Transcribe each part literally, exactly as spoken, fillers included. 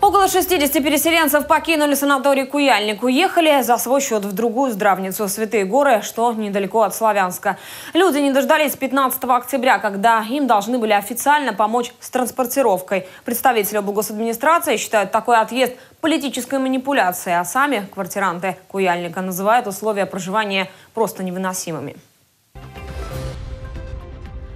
Около шестидесяти переселенцев покинули санаторий Куяльник. Уехали за свой счет в другую здравницу Святые Горы, что недалеко от Славянска. Люди не дождались пятнадцатого октября, когда им должны были официально помочь с транспортировкой. Представители облгосадминистрации считают такой отъезд политической манипуляцией, а сами квартиранты Куяльника называют условия проживания просто невыносимыми.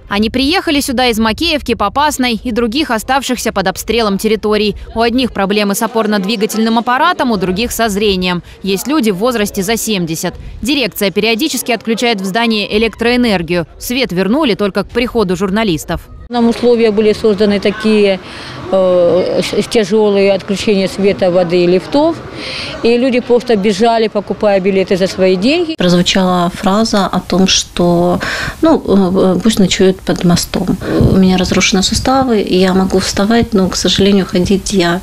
Они приехали сюда из Макеевки, Попасной и других оставшихся под обстрелом территорий. У одних проблемы с опорно-двигательным аппаратом, у других со зрением. Есть люди в возрасте за семьдесят. Дирекция периодически отключает в здании электроэнергию. Свет вернули только к приходу журналистов. Нам условия были созданы такие э, тяжелые: отключение света, воды и лифтов. И люди просто бежали, покупая билеты за свои деньги. Прозвучала фраза о том, что ну, пусть ночуют под мостом. У меня разрушены суставы, и я могу вставать, но, к сожалению, ходить я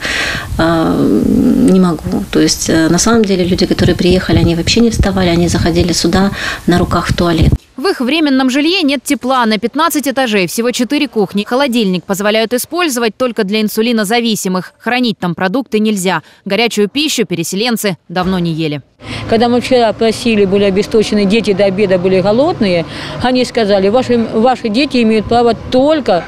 э, не могу. То есть, на самом деле, люди, которые приехали, они вообще не вставали, они заходили сюда на руках в туалет. В их временном жилье нет тепла. На пятнадцать этажей, всего четыре кухни. Холодильник позволяют использовать только для инсулинозависимых. Хранить там продукты нельзя. Горячую пищу переселенцы давно не ели. Когда мы вчера просили, были обесточены дети, до обеда были голодные, они сказали: ваши, ваши дети имеют право только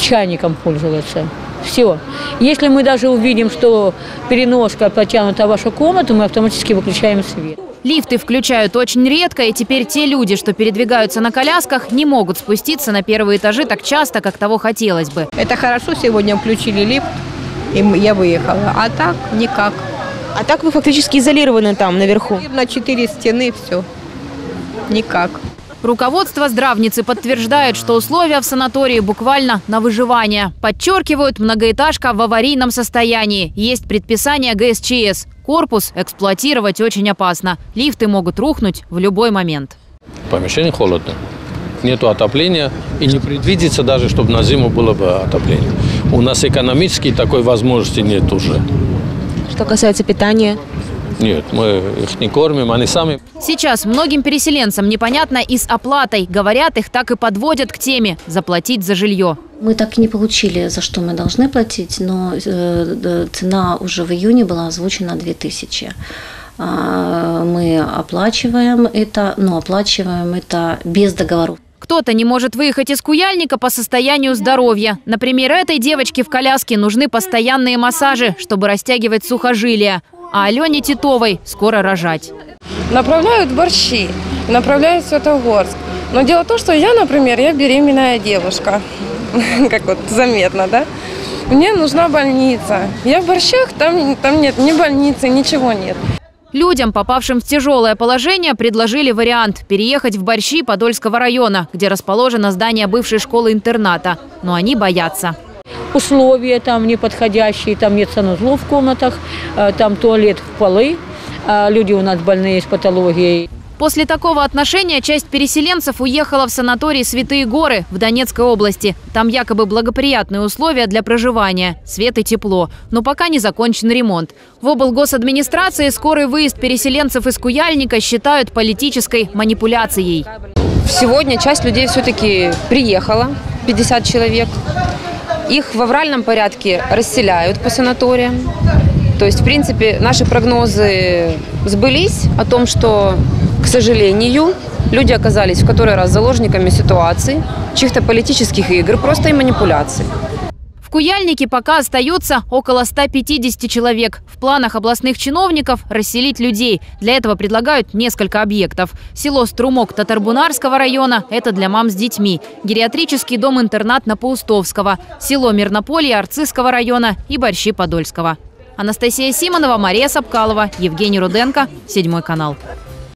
чайником пользоваться. Все. Если мы даже увидим, что переноска протянута в вашу комнату, мы автоматически выключаем свет. Лифты включают очень редко, и теперь те люди, что передвигаются на колясках, не могут спуститься на первые этажи так часто, как того хотелось бы. Это хорошо, сегодня включили лифт, и я выехала. А так никак. А так вы фактически изолированы там, наверху? На четыре стены все. Никак. Руководство здравницы подтверждает, что условия в санатории буквально на выживание. Подчеркивают, многоэтажка в аварийном состоянии. Есть предписание гэ эс че эс. Корпус эксплуатировать очень опасно. Лифты могут рухнуть в любой момент. Помещение холодно. Нету отопления. И не предвидится даже, чтобы на зиму было бы отопление. У нас экономически такой возможности нет уже. Что касается питания? Нет, мы их не кормим, они сами. Сейчас многим переселенцам непонятно и с оплатой. Говорят, их так и подводят к теме «заплатить за жилье». Мы так и не получили, за что мы должны платить, но цена уже в июне была озвучена две тысячи. Мы оплачиваем это, но оплачиваем это без договоров. Кто-то не может выехать из Куяльника по состоянию здоровья. Например, этой девочке в коляске нужны постоянные массажи, чтобы растягивать сухожилия. А Алене Титовой скоро рожать. Направляют в Борщи, направляют в Святой Горск. Но дело в том, что я, например, я беременная девушка. Как вот заметно, да? Мне нужна больница. Я в Борщах, там, там нет ни больницы, ничего нет. Людям, попавшим в тяжелое положение, предложили вариант – переехать в Борщи Подольского района, где расположено здание бывшей школы-интерната. Но они боятся. Условия там неподходящие, там нет санузлов в комнатах, там туалет в полы, люди у нас больные с патологией. После такого отношения часть переселенцев уехала в санаторий Святые Горы в Донецкой области. Там якобы благоприятные условия для проживания, свет и тепло, но пока не закончен ремонт. В облгосадминистрации скорый выезд переселенцев из Куяльника считают политической манипуляцией. Сегодня часть людей все-таки приехала, пятьдесят человек. Их в авральном порядке расселяют по санаториям. То есть, в принципе, наши прогнозы сбылись о том, что, к сожалению, люди оказались в который раз заложниками ситуации, чьих-то политических игр, просто и манипуляций. В Куяльнике пока остается около ста пятидесяти человек. В планах областных чиновников расселить людей. Для этого предлагают несколько объектов. Село Струмок Татарбунарского района – это для мам с детьми. Гериатрический дом-интернат на Паустовского. Село Мирнополье Арцизского района и Борщи Подольского. Анастасия Симонова, Мария Сапкалова, Евгений Руденко, Седьмой канал.